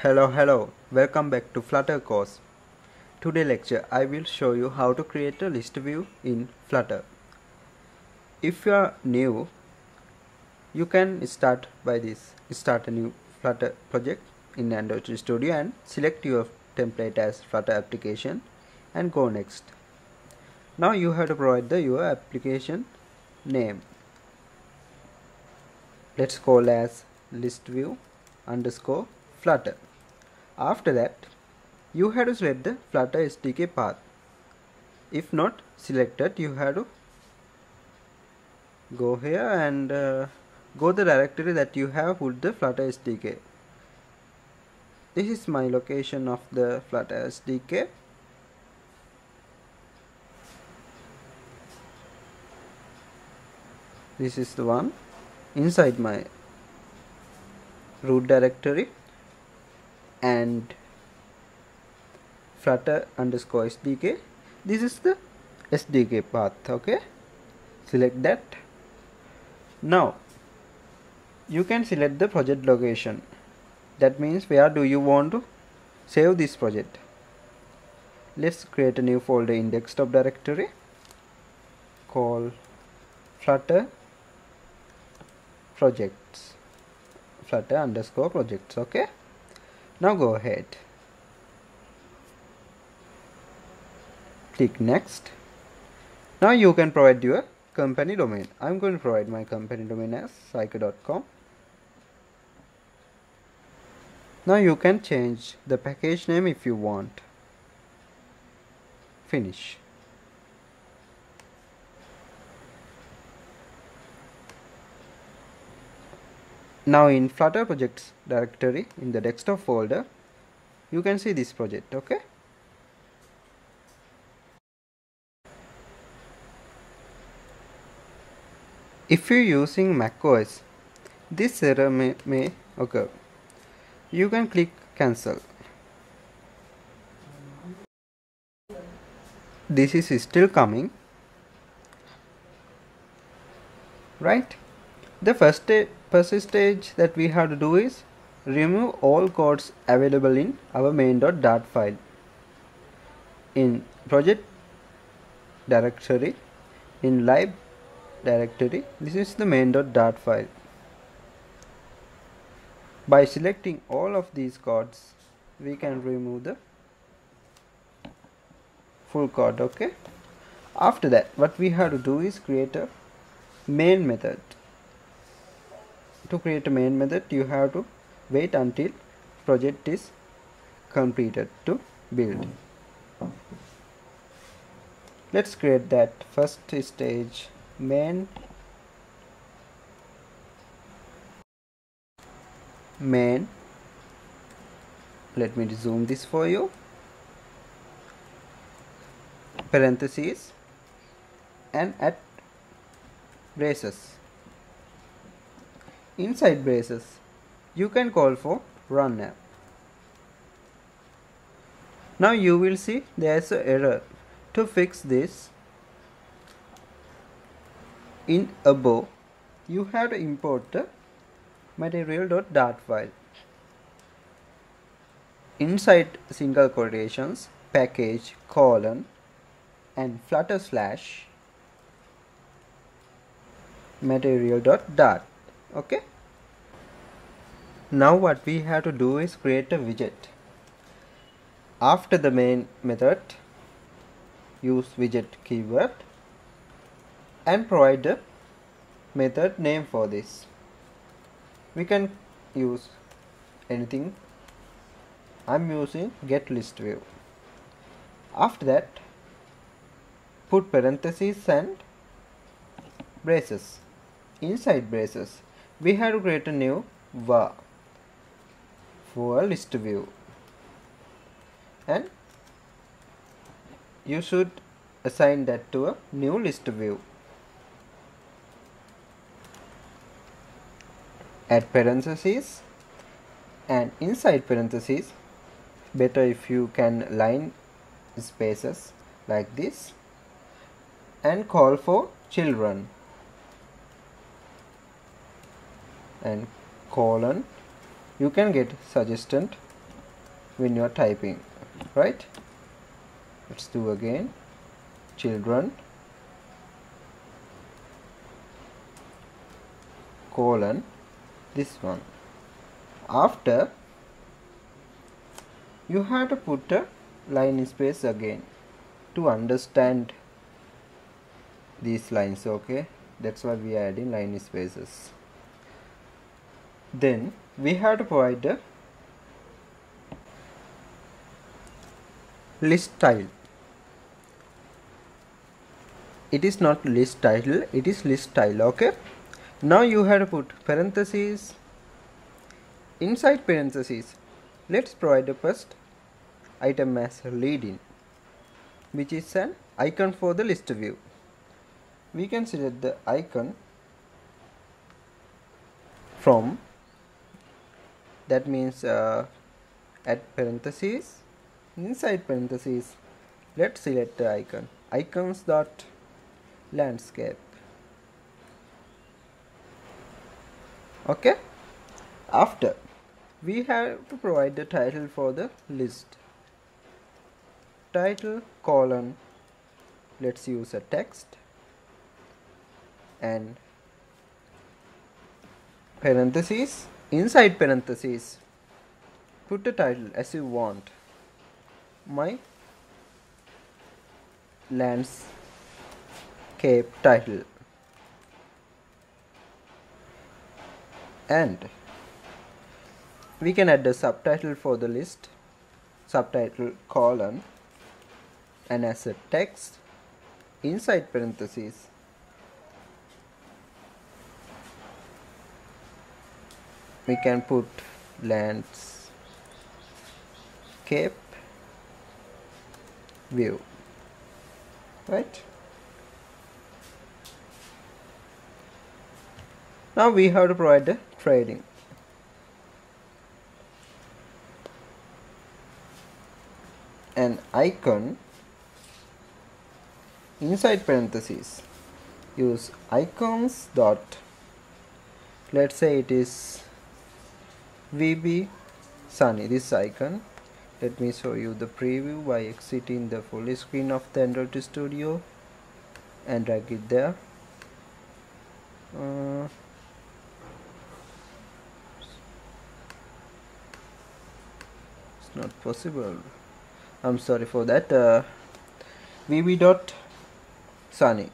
Hello, welcome back to Flutter course. Today lecture I will show you how to create a list view in Flutter. If you are new, you can start by this. Start a new Flutter project in Android Studio and select your template as Flutter application and go next. Now you have to provide your application name. Let's call as ListView_Flutter. After that, you have to select the Flutter SDK path. If not selected, you have to go here and go the directory that you have put the Flutter SDK. This is my location of the Flutter SDK. This is the one inside my root directory. And Flutter_SDK, this is the SDK path. Okay, select that. Now you can select the project location, that means where do you want to save this project. Let's create a new folder in desktop directory, call Flutter projects, Flutter_projects. Okay, now go ahead, click next. Now you can provide your company domain. I'm going to provide my company domain as Sciker.com. Now you can change the package name if you want. Finish. Now in Flutter projects directory in the desktop folder, you can see this project. Okay. If you're using macOS, this error may occur. You can click cancel. This is still coming, right? The first stage that we have to do is remove all codes available in our main.dart file. In project directory, in lib directory, this is the main.dart file. By selecting all of these codes, we can remove the full code. Okay. After that, what we have to do is create a main method. To create a main method, you have to wait until project is completed to build. Let's create that first stage main. Let me zoom this for you. Parentheses and at braces. Inside braces, you can call for run app. Now you will see there is an error. To fix this, in above, you have to import the material.dart file. Inside single quotations, package colon and flutter / material.dart. Okay, now what we have to do is create a widget. After the main method, use widget keyword and provide the method name for this. We can use anything. I'm using getListView. After that, put parentheses and braces. Inside braces, we have to create a new var for a list view, and you should assign that to a new list view. Add parentheses, and inside parentheses, better if you can line spaces like this, and call for children and colon. You can get suggested when you are typing, right? Let's do again, children colon this one. After, you have to put a line space again to understand these lines, okay? That's why we are adding line spaces. Then we have to provide a list title. It is not list title, it is list title, okay? Now you have to put parentheses. Inside parentheses, let's provide the first item as leading, which is an icon for the list view. We can select the icon from, that means at parentheses, inside parentheses, let's select the icon, icons dot landscape, okay? After, we have to provide the title for the list, title colon, let's use a text, and parentheses, inside parentheses, put the title as you want, my landscape title, and we can add the subtitle for the list, subtitle colon, and as a text, inside parentheses, we can put landscape view, right? Now we have to provide the trading. An icon, inside parentheses, use icons dot, let's say it is VB Sunny, this icon. Let me show you the preview by exiting the full screen of the Android Studio and drag it there. It's not possible, I'm sorry for that. VB dot Sunny,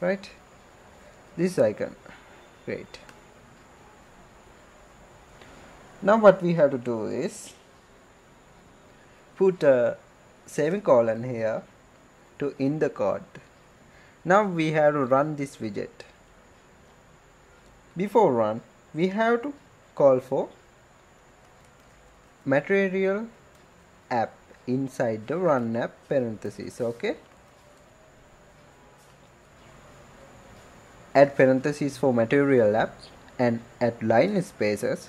right? This icon, great. Now what we have to do is put a semicolon here to end the code. Now we have to run this widget. Before run, we have to call for material app inside the run app parentheses, okay? Add parentheses for material app and add line spaces.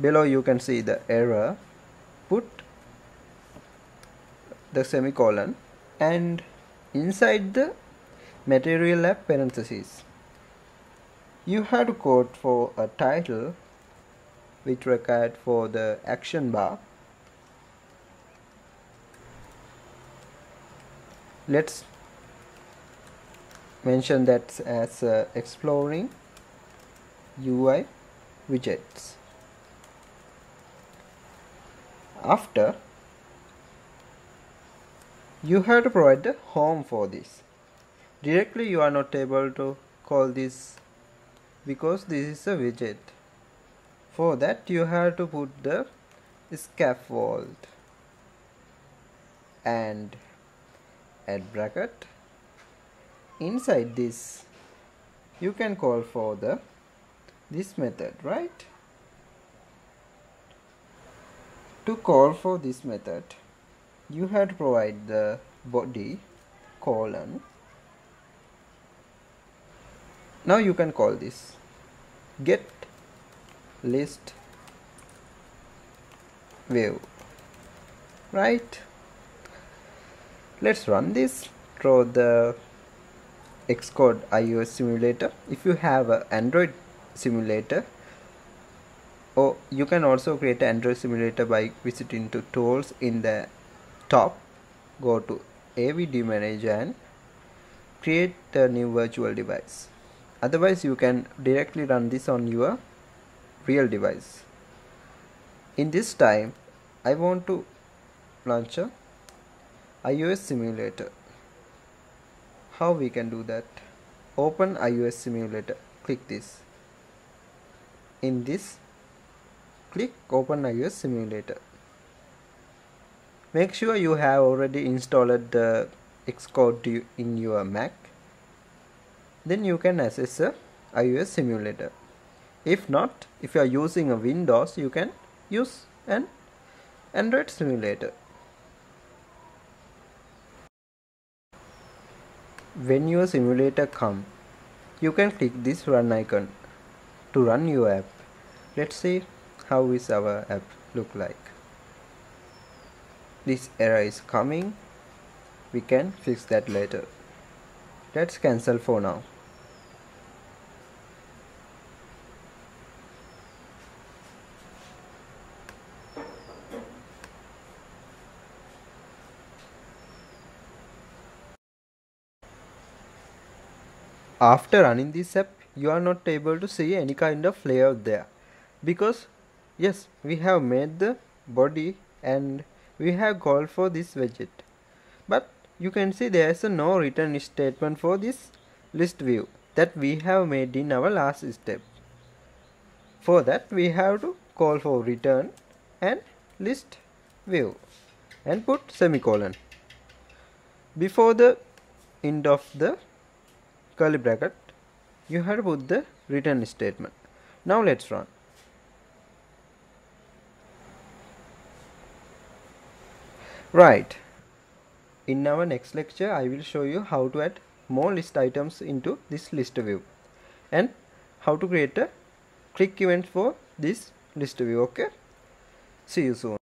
Below you can see the error, put the semicolon, and inside the material app parentheses, you have to code for a title which required for the action bar. Let's mention that as exploring UI widgets. After, you have to provide the home for this. Directly you are not able to call this because this is a widget. For that you have to put the scaffold and add bracket. Inside this you can call for the this method, right? To call for this method, you have to provide the body colon. Now you can call this get list view, right? Let's run this. Draw the Xcode iOS simulator. If you have an Android simulator, or you can also create an Android simulator by visiting to tools in the top, go to AVD manager and create a new virtual device. Otherwise you can directly run this on your real device. In this time I want to launch a iOS simulator. How we can do that? Open iOS simulator, click this. In this, click open iOS simulator. Make sure you have already installed the Xcode in your Mac. Then you can access the iOS simulator. If not, if you are using a Windows, you can use an Android simulator. When your simulator comes, you can click this run icon to run your app. Let's see how is our app look like. This error is coming. We can fix that later. Let's cancel for now. After running this app, you are not able to see any kind of layout there, because yes, we have made the body and we have called for this widget, but you can see there is a no return statement for this list view that we have made in our last step. For that we have to call for return and list view and put semicolon before the end of the curly bracket. You have to put the return statement. Now let's run. Right. In our next lecture, I will show you how to add more list items into this list view and how to create a click event for this list view. Okay. See you soon.